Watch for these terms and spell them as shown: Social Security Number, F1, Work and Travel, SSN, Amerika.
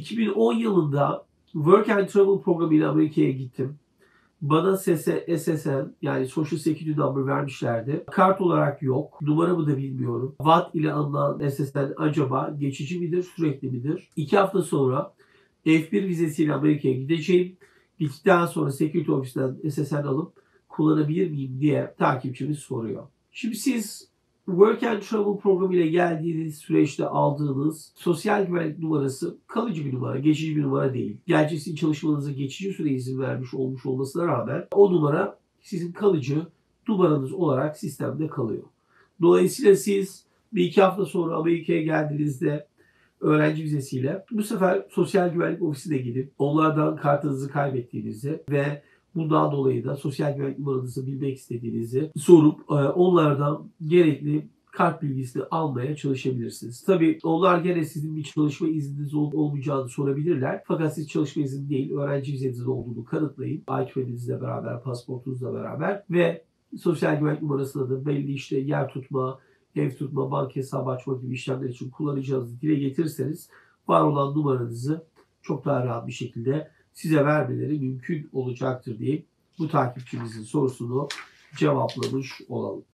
2010 yılında Work and Travel programıyla Amerika'ya gittim. Bana SSN yani Social Security Number vermişlerdi. Kart olarak yok. Numaramı da bilmiyorum. VAT ile alınan SSN acaba geçici midir, sürekli midir? 2 hafta sonra F1 vizesiyle Amerika'ya gideceğim. Gittikten sonra Security Office'den SSN alıp kullanabilir miyim diye takipçimiz soruyor. Şimdi siz Work and Travel programı ile geldiğiniz süreçte aldığınız sosyal güvenlik numarası kalıcı bir numara, geçici bir numara değil. Gerçi sizin çalışmanıza geçici süre izin vermiş olmuş olmasına rağmen o numara sizin kalıcı numaranız olarak sistemde kalıyor. Dolayısıyla siz bir 2 hafta sonra Amerika'ya geldiğinizde öğrenci vizesiyle bu sefer sosyal güvenlik ofisine gidip onlardan kartınızı kaybettiğinizi ve bundan dolayı da sosyal güvenlik numaranızı bilmek istediğinizi sorup onlardan gerekli kart bilgisini almaya çalışabilirsiniz. Tabii onlar gene sizin bir çalışma izniniz olmayacağını sorabilirler. Fakat siz çalışma izni değil, öğrenci vizenizin olduğunu kanıtlayın. IQ'nizle beraber, pasportunuzla beraber ve sosyal güvenlik numarasına da belli işte yer tutma, ev tutma, banka hesabı açma gibi işlemler için kullanacağınızı dile getirirseniz var olan numaranızı çok daha rahat bir şekilde size vermeleri mümkün olacaktır diye bu takipçimizin sorusunu cevaplamış olalım.